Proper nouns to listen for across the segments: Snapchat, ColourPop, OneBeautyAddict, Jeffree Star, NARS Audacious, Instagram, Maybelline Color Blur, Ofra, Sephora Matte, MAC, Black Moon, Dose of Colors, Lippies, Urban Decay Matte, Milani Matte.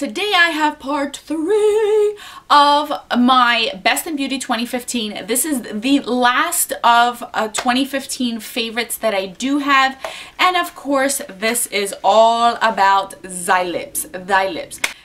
today I have part 3 of my Best in Beauty 2015. This is the last of 2015 favorites that I do have, and of course this is all about thy lips.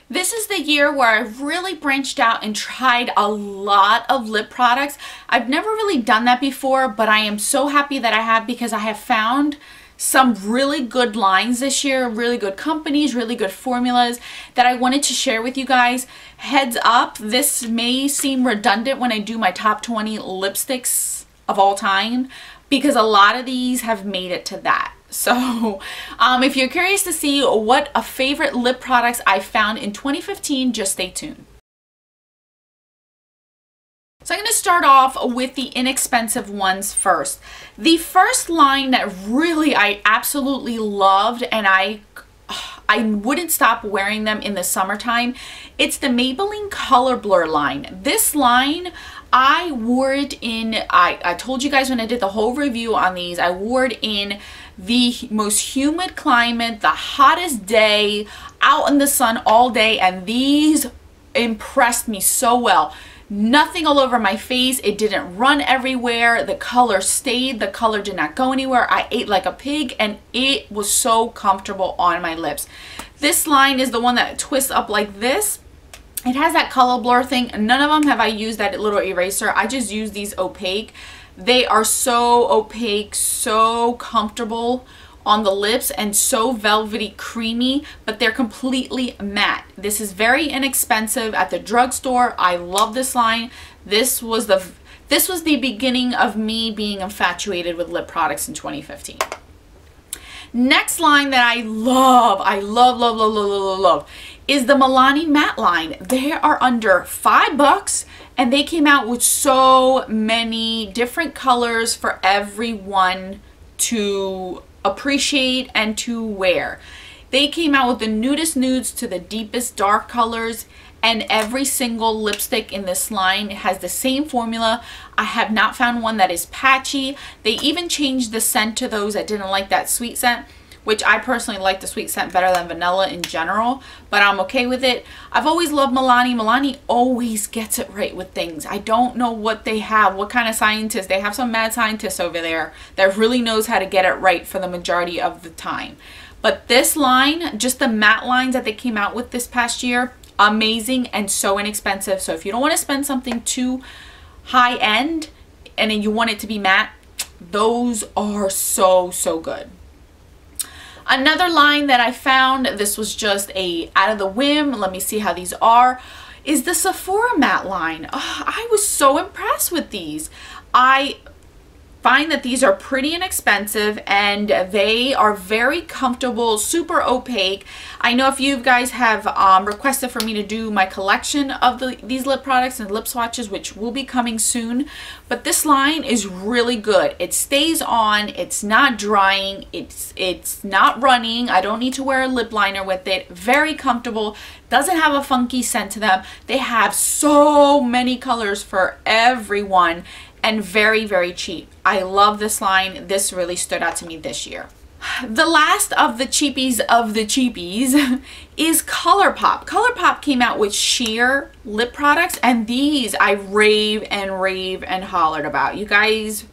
This is the year where I've really branched out and tried a lot of lip products. I've never really done that before, but I am so happy that I have, because I have found some really good lines this year, really good companies, really good formulas that I wanted to share with you guys. Heads up, this may seem redundant when I do my top 20 lipsticks of all time, because a lot of these have made it to that. So if you're curious to see what a favorite lip products I found in 2015, just stay tuned. So I'm going to start off with the inexpensive ones first. The first line that really I absolutely loved, and I wouldn't stop wearing them in the summertime, it's the Maybelline Color Blur line. This line, I wore it in, I told you guys when I did the whole review on these, I wore it in the most humid climate, the hottest day, out in the sun all day, and these impressed me so well. Nothing all over my face. It didn't run everywhere. The color stayed. The color did not go anywhere. I ate like a pig, and it was so comfortable on my lips. This line is the one that twists up like this. It has that color blur thing. None of them have I used that little eraser. I just use these opaque. They are so opaque, so comfortable on the lips, and so velvety creamy, but they're completely matte. This is very inexpensive at the drugstore. I love this line. This was the beginning of me being infatuated with lip products in 2015. Next line that I love is the Milani Matte line. They are under $5, and they came out with so many different colors for everyone to appreciate and to wear. They came out with the nudest nudes to the deepest dark colors, and every single lipstick in this line has the same formula. I have not found one that is patchy. They even changed the scent to those that didn't like that sweet scent, which I personally like the sweet scent better than vanilla in general, but I'm okay with it. I've always loved Milani. Milani always gets it right with things. I don't know what they have, what kind of scientists. They have some mad scientists over there that really knows how to get it right for the majority of the time. But this line, just the matte lines that they came out with this past year, amazing and so inexpensive. So if you don't want to spend something too high end and then you want it to be matte, those are so, so good. Another line that I found, this was just a out of the whim, let me see how these are, is the Sephora Matte line. Oh, I was so impressed with these. I find that these are pretty inexpensive, and they are very comfortable, super opaque. I know if you guys have requested for me to do my collection of these lip products and lip swatches, which will be coming soon, but this line is really good. It stays on, it's not drying, it's not running. I don't need to wear a lip liner with it. Very comfortable, doesn't have a funky scent to them. They have so many colors for everyone, and very, very cheap. I love this line. This really stood out to me this year. The last of the cheapies is ColourPop. ColourPop came out with sheer lip products, and these I rave and hollered about. You guys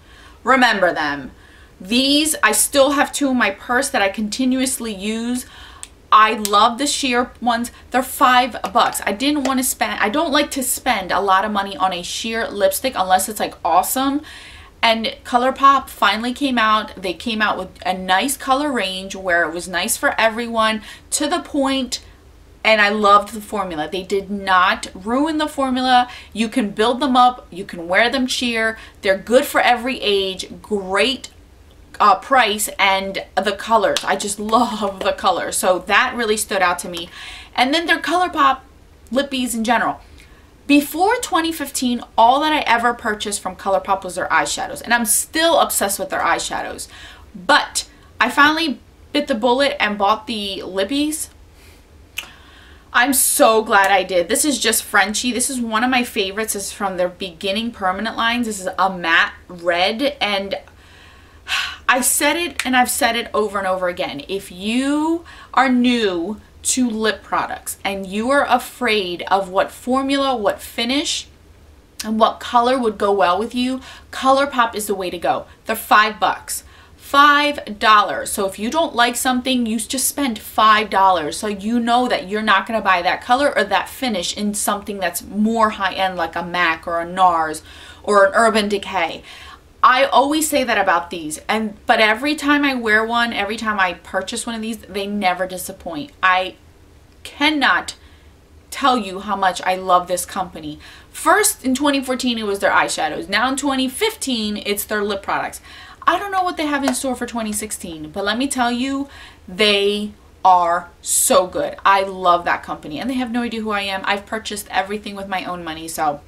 remember them. These, I still have two in my purse that I continuously use. I love the sheer ones. They're $5. I didn't want to spend, I don't like to spend a lot of money on a sheer lipstick unless it's like awesome. And ColourPop finally came out. They came out with a nice color range where it was nice for everyone, to the point, and I loved the formula. They did not ruin the formula. You can build them up, you can wear them sheer. They're good for every age, great price, and the colors. I just love the colors. So that really stood out to me. And then their ColourPop lippies in general. Before 2015, all that I ever purchased from ColourPop was their eyeshadows, and I'm still obsessed with their eyeshadows. But I finally bit the bullet and bought the lippies. I'm so glad I did. This is just Frenchie. This is one of my favorites. This is from their Beginning Permanent lines. This is a matte red, and I've said it over and over again. If you are new to lip products and you are afraid of what formula, what finish, and what color would go well with you, ColourPop is the way to go. They're $5. $5. So if you don't like something, you just spend $5. So you know that you're not going to buy that color or that finish in something that's more high-end like a MAC or a NARS or an Urban Decay. I always say that about these, but every time I wear one, every time I purchase one of these, they never disappoint. I cannot tell you how much I love this company. First, in 2014, it was their eyeshadows. Now in 2015, it's their lip products. I don't know what they have in store for 2016, but let me tell you, they are so good. I love that company, and they have no idea who I am. I've purchased everything with my own money, so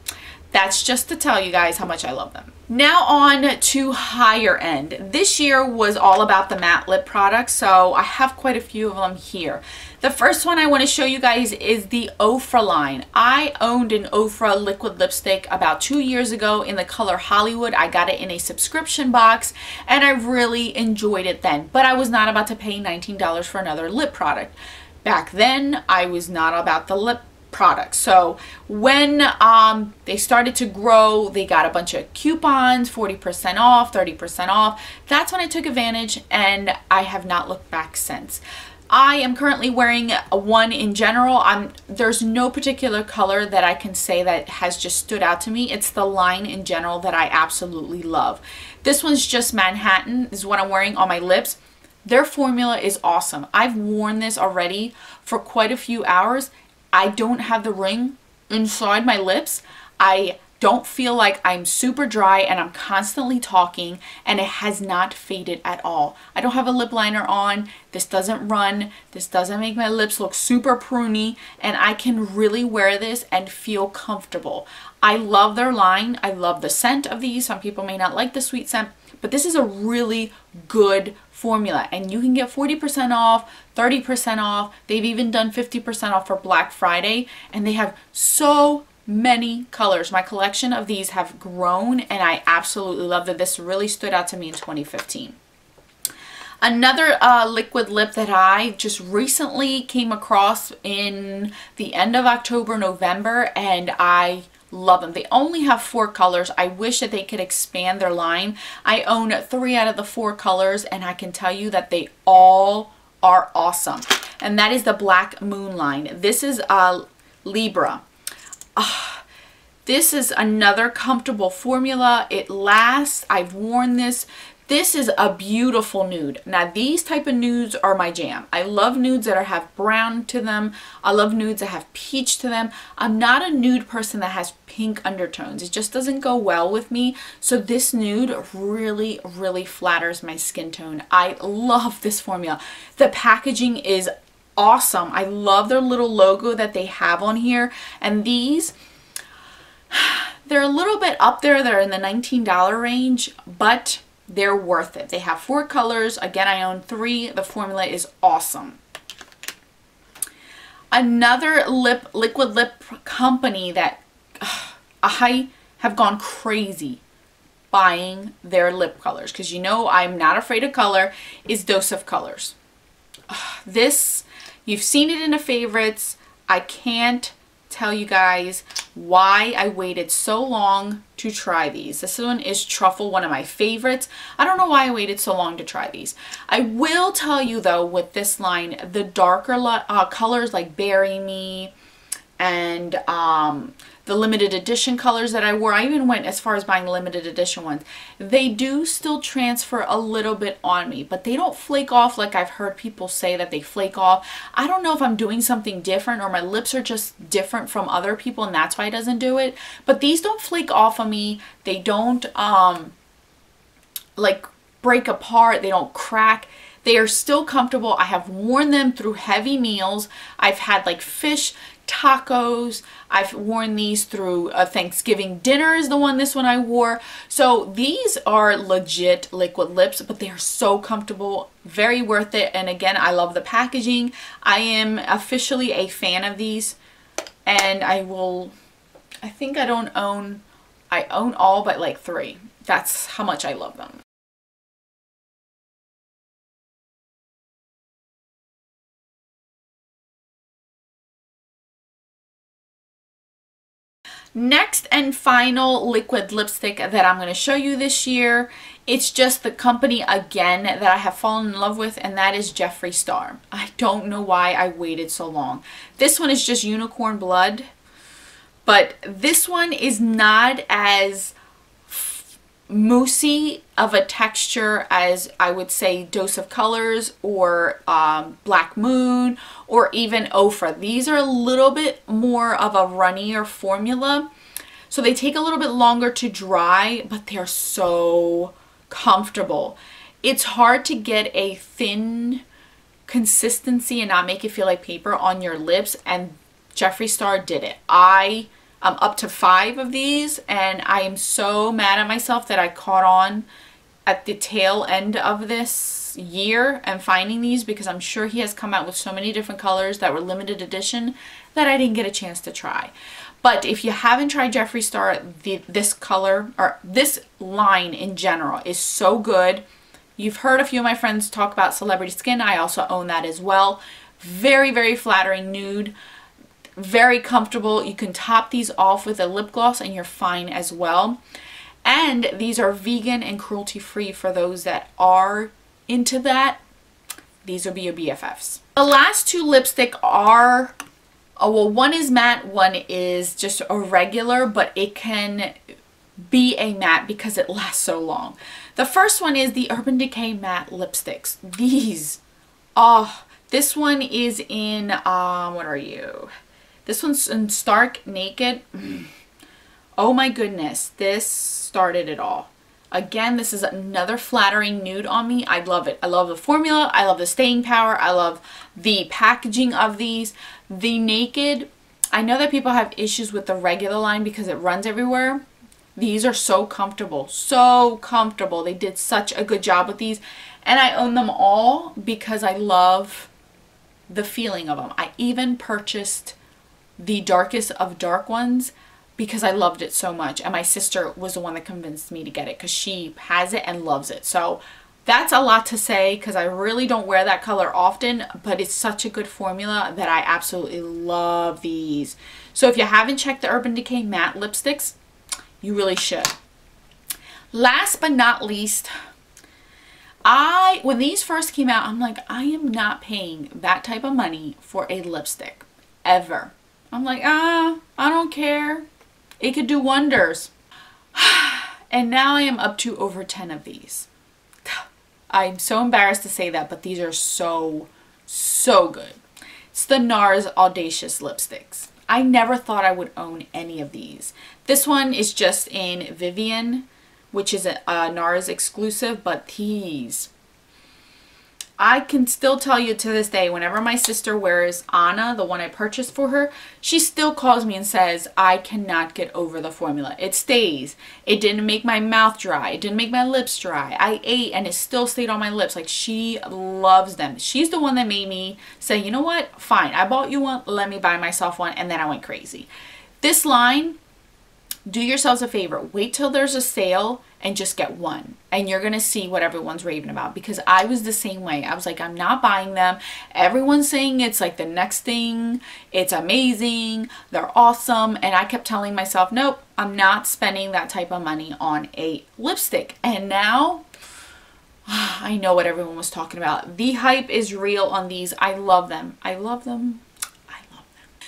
that's just to tell you guys how much I love them. Now on to higher end. This year was all about the matte lip products, so I have quite a few of them here. The first one I want to show you guys is the Ofra line. I owned an Ofra liquid lipstick about 2 years ago in the color Hollywood. I got it in a subscription box and I really enjoyed it then, but I was not about to pay $19 for another lip product. Back then, I was not about the lip products. So when they started to grow, they got a bunch of coupons, 40% off, 30% off. That's when I took advantage, and I have not looked back since. I am currently wearing one in general. There's no particular color that I can say that has just stood out to me. It's the line in general that I absolutely love. This one's just Manhattan, is what I'm wearing on my lips. Their formula is awesome. I've worn this already for quite a few hours. I don't have the ring inside my lips. I don't feel like I'm super dry and I'm constantly talking, and it has not faded at all. I don't have a lip liner on. This doesn't run. This doesn't make my lips look super pruny, and I can really wear this and feel comfortable. I love their line. I love the scent of these. Some people may not like the sweet scent, but this is a really good formula, and you can get 40% off, 30% off. They've even done 50% off for Black Friday, and they have so many colors. My collection of these have grown, and I absolutely love that. This really stood out to me in 2015. Another liquid lip that I just recently came across in the end of October, November, and I love them. They only have 4 colors. I wish that they could expand their line. I own 3 out of the 4 colors, and I can tell you that they all are awesome. And that is the Black Moon line. This is Libra. This is another comfortable formula. It lasts. I've worn this. This is a beautiful nude. Now, these type of nudes are my jam. I love nudes that have brown to them. I love nudes that have peach to them. I'm not a nude person that has pink undertones. It just doesn't go well with me. So this nude really, really flatters my skin tone. I love this formula. The packaging is awesome. I love their little logo that they have on here. And these, they're a little bit up there. They're in the $19 range, but they're worth it. They have 4 colors. Again, I own 3. The formula is awesome. Another liquid lip company that I have gone crazy buying their lip colors, because you know I'm not afraid of color, is Dose of Colors. This, you've seen it in the favorites. I can't tell you guys why I waited so long to try these. This one is Truffle, one of my favorites. I don't know why I waited so long to try these. I will tell you though, with this line, the darker colors like Bury Me and the limited edition colors that I wore, I even went as far as buying limited edition ones. They do still transfer a little bit on me, but they don't flake off like I've heard people say that they flake off. I don't know if I'm doing something different or my lips are just different from other people and that's why it doesn't do it. But these don't flake off of me. They don't like break apart. They don't crack. They are still comfortable. I have worn them through heavy meals. I've had like fish, tacos. I've worn these through Thanksgiving dinner is the one, this one I wore. So these are legit liquid lips, but they are so comfortable, very worth it. And again, I love the packaging. I am officially a fan of these, and I think I own all but like 3. That's how much I love them. Next and final liquid lipstick that I'm going to show you this year, it's just the company again that I have fallen in love with, and that is Jeffree Star. I don't know why I waited so long. This one is just Unicorn Blood, but this one is not as moussey of a texture as I would say Dose of Colors or Black Moon or even Ofra. These are a little bit more of a runnier formula, so they take a little bit longer to dry, but they're so comfortable. It's hard to get a thin consistency and not make it feel like paper on your lips, and Jeffree Star did it. I'm up to 5 of these, and I am so mad at myself that I caught on at the tail end of this year and finding these, because I'm sure he has come out with so many different colors that were limited edition that I didn't get a chance to try. But if you haven't tried Jeffree Star, this color or this line in general is so good. You've heard a few of my friends talk about Celebrity Skin. I also own that as well. Very, very flattering nude. Very comfortable. You can top these off with a lip gloss and you're fine as well. And these are vegan and cruelty free for those that are into that. These will be your BFFs. The last two lipstick are, oh well, one is matte, one is just a regular, but it can be a matte because it lasts so long. The first one is the Urban Decay Matte lipsticks. These, oh, this one is in, what are you? This one's in Stark Naked. Oh my goodness, this started it all. Again, this is another flattering nude on me. I love it. I love the formula. I love the staying power. I love the packaging of these. The Naked, I know that people have issues with the regular line because it runs everywhere. These are so comfortable. So comfortable. They did such a good job with these. And I own them all because I love the feeling of them. I even purchased the darkest of dark ones because I loved it so much, and my sister was the one that convinced me to get it because she has it and loves it. So that's a lot to say because I really don't wear that color often, but it's such a good formula that I absolutely love these. So if you haven't checked the Urban Decay Matte lipsticks, you really should. Last but not least, when these first came out, I'm like, I am not paying that type of money for a lipstick ever. I'm like, I don't care. It could do wonders. And now I am up to over 10 of these. I'm so embarrassed to say that, but these are so, so good. It's the NARS Audacious lipsticks. I never thought I would own any of these. This one is just in Vivian, which is a NARS exclusive, but these, I can still tell you to this day, whenever my sister wears Anna, the one I purchased for her, she still calls me and says, I cannot get over the formula. It stays. It didn't make my mouth dry. It didn't make my lips dry. I ate and it still stayed on my lips. Like, she loves them. She's the one that made me say, you know what? Fine. I bought you one. Let me buy myself one. And then I went crazy. This line, do yourselves a favor. Wait till there's a sale and just get one, and you're gonna see what everyone's raving about, because I was the same way. I was like, I'm not buying them. Everyone's saying it's like the next thing, it's amazing, they're awesome, and I kept telling myself, nope, I'm not spending that type of money on a lipstick. And now I know what everyone was talking about. The hype is real on these. I love them. I love them.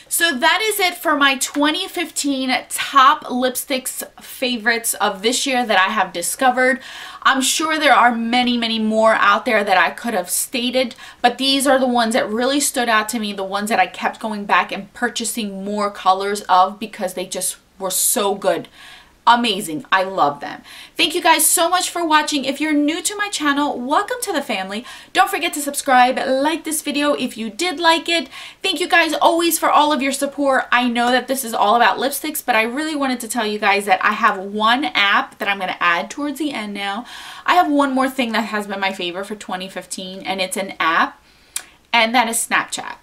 So that is it for my 2015 top lipsticks favorites of this year that I have discovered. I'm sure there are many, many more out there that I could have stated, but these are the ones that really stood out to me, the ones that I kept going back and purchasing more colors of because they just were so good. Amazing. I love them. Thank you guys so much for watching. If you're new to my channel, welcome to the family. Don't forget to subscribe, like this video if you did like it. Thank you guys always for all of your support. I know that this is all about lipsticks, but I really wanted to tell you guys that I have one app that I'm going to add towards the end now. I have one more thing that has been my favorite for 2015, and it's an app, and that is Snapchat.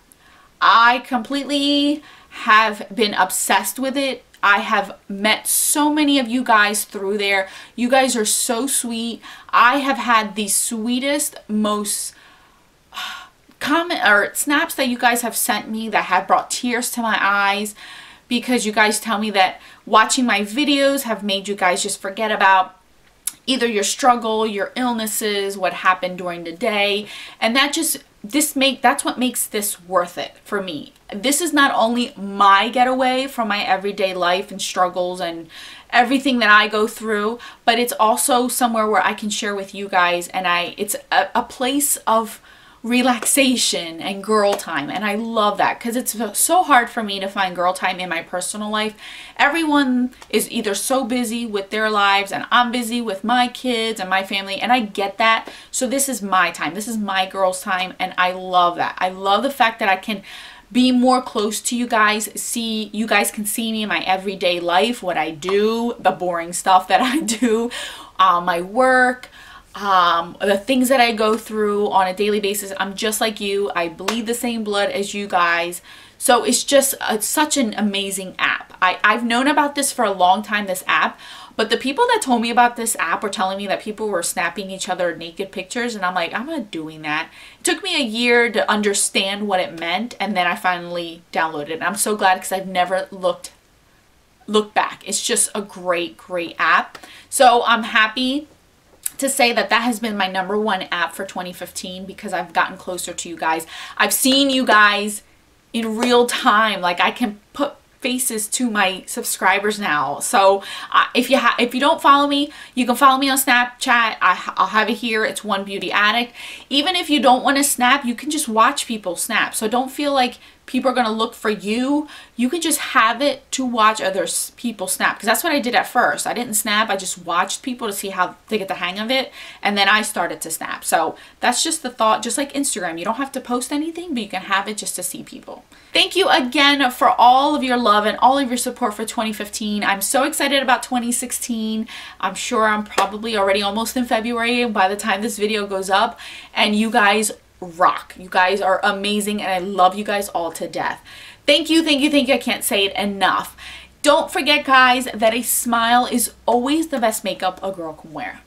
I completely have been obsessed with it. I have met so many of you guys through there. You guys are so sweet. I have had the sweetest, most comment or snaps that you guys have sent me that have brought tears to my eyes, because you guys tell me that watching my videos have made you guys just forget about either your struggle, your illnesses, what happened during the day, and that just that's what makes this worth it for me. This is not only my getaway from my everyday life and struggles and everything that I go through, but it's also somewhere where I can share with you guys, and it's a place of relaxation and girl time, and I love that because it's so hard for me to find girl time in my personal life. Everyone is either so busy with their lives, and I'm busy with my kids and my family, and I get that. So this is my time, this is my girl's time, and I love that. I love the fact that I can be more close to you guys, you guys can see me in my everyday life, what I do, the boring stuff that I do, my work, the things that I go through on a daily basis. I'm just like you. I bleed the same blood as you guys. So it's just such an amazing app. I've known about this for a long time, this app, but the people that told me about this app were telling me that people were snapping each other naked pictures, and I'm like, I'm not doing that. It took me a year to understand what it meant, and then I finally downloaded it. I'm so glad because I've never looked back. It's just a great, great app. So I'm happy to say that has been my #1 app for 2015 because I've gotten closer to you guys. I've seen you guys in real time. Like, I can put faces to my subscribers now. So if you don't follow me, you can follow me on Snapchat. I'll have it here. It's OneBeautyAddict. Even if you don't want to snap, you can just watch people snap. So don't feel like people are going to look for you. You can just have it to watch other people snap, because that's what I did at first. I didn't snap. I just watched people to see how they get the hang of it, and then I started to snap. So that's just the thought, just like Instagram. You don't have to post anything, but you can have it just to see people. Thank you again for all of your love and all of your support for 2015. I'm so excited about 2016. I'm sure I'm probably already almost in February by the time this video goes up, and you guys rock. You guys are amazing, and I love you guys all to death. Thank you, thank you, thank you. I can't say it enough. Don't forget, guys, that a smile is always the best makeup a girl can wear.